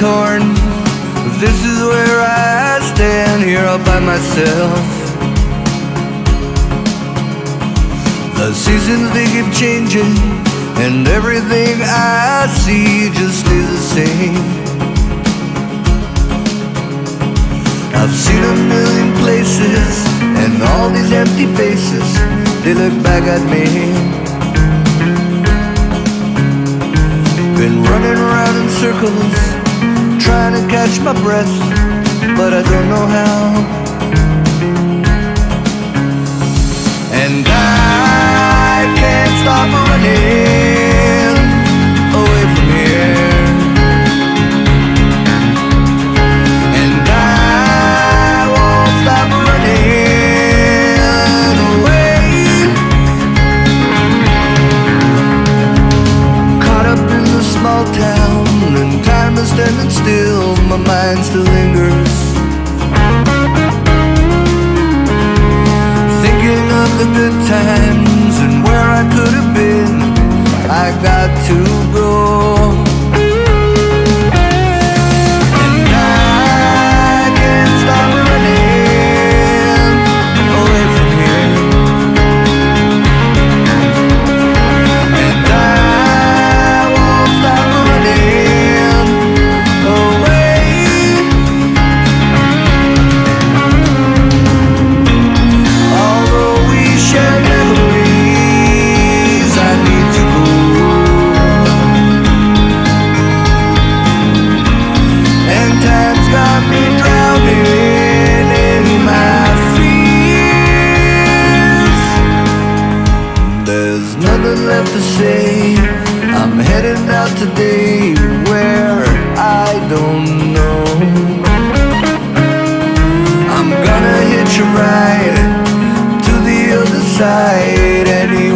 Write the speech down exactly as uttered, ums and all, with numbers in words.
torn. This is where I stand, here all by myself. The seasons, they keep changing, and everything I see just stays the same. I've seen a million places, and all these empty faces, they look back at me. Been running around in circles, trying to catch my breath, but I don't know how. And I can't stop running away from here. And I won't stop running away. Caught up in small town, and time is standing still. My mind still lingers, thinking of the good times and where I could have been. I got to go. To say I'm headed out today, where I don't know. I'm gonna hitch a ride to the other side.